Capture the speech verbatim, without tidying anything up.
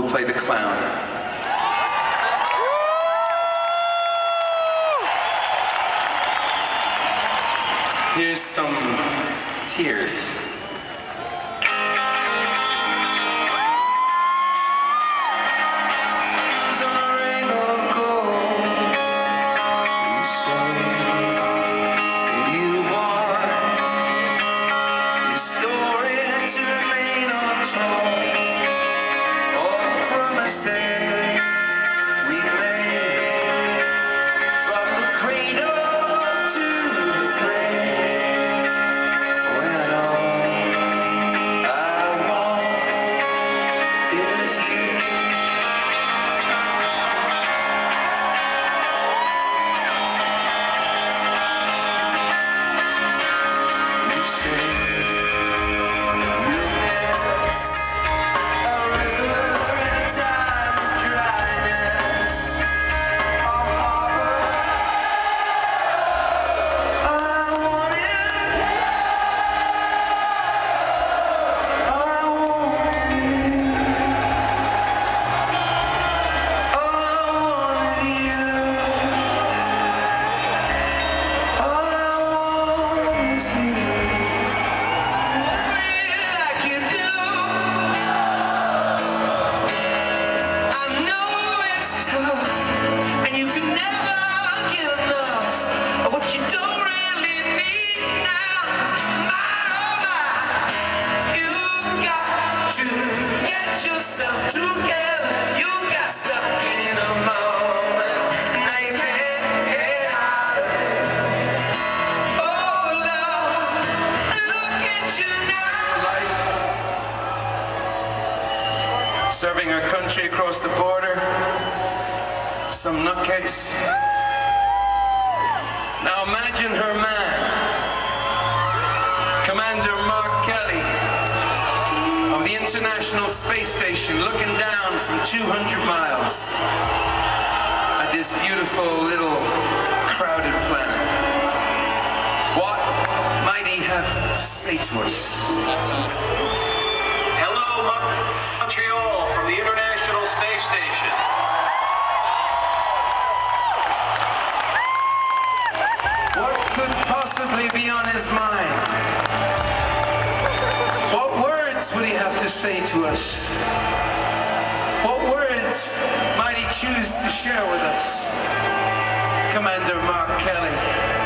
will play the clown. Here's some tears. Serving our country across the border, some nutcase. Now imagine her man, Commander Mark Kelly of the International Space Station, looking down from two hundred miles at this beautiful little crowded planet. What might he have to say to us? Montreal from the International Space Station. What could possibly be on his mind? What words would he have to say to us? What words might he choose to share with us? Commander Mark Kelly.